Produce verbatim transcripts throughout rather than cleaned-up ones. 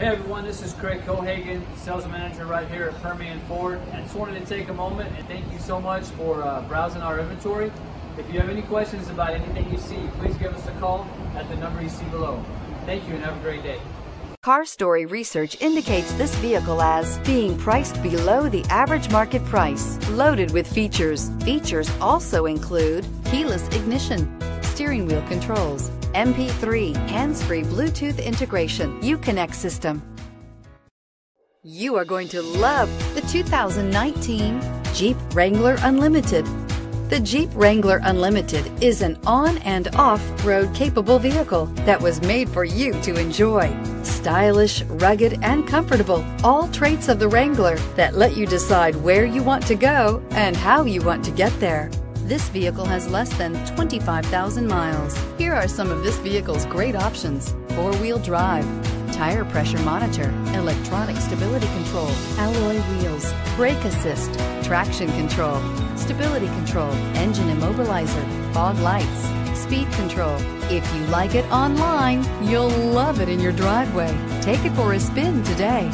Hey everyone, this is Craig Cohagen, sales manager right here at Permian Ford. I just wanted to take a moment and thank you so much for uh, browsing our inventory. If you have any questions about anything you see, please give us a call at the number you see below. Thank you and have a great day. CarStory research indicates this vehicle as being priced below the average market price, loaded with features. Features also include keyless ignition, steering wheel controls, M P three, hands-free Bluetooth integration, Uconnect system. You are going to love the two thousand nineteen Jeep Wrangler Unlimited. The Jeep Wrangler Unlimited is an on and off-road capable vehicle that was made for you to enjoy. Stylish, rugged, and comfortable, all traits of the Wrangler that let you decide where you want to go and how you want to get there. This vehicle has less than twenty-five thousand miles. Here are some of this vehicle's great options: four-wheel drive, tire pressure monitor, electronic stability control, alloy wheels, brake assist, traction control, stability control, engine immobilizer, fog lights, speed control. If you like it online, you'll love it in your driveway. Take it for a spin today.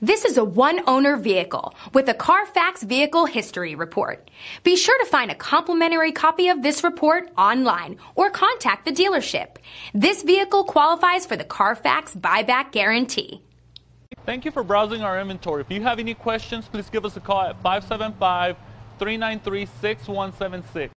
This is a one-owner vehicle with a Carfax Vehicle History Report. Be sure to find a complimentary copy of this report online or contact the dealership. This vehicle qualifies for the Carfax Buyback Guarantee. Thank you for browsing our inventory. If you have any questions, please give us a call at five seven five, three nine three, six one seven six.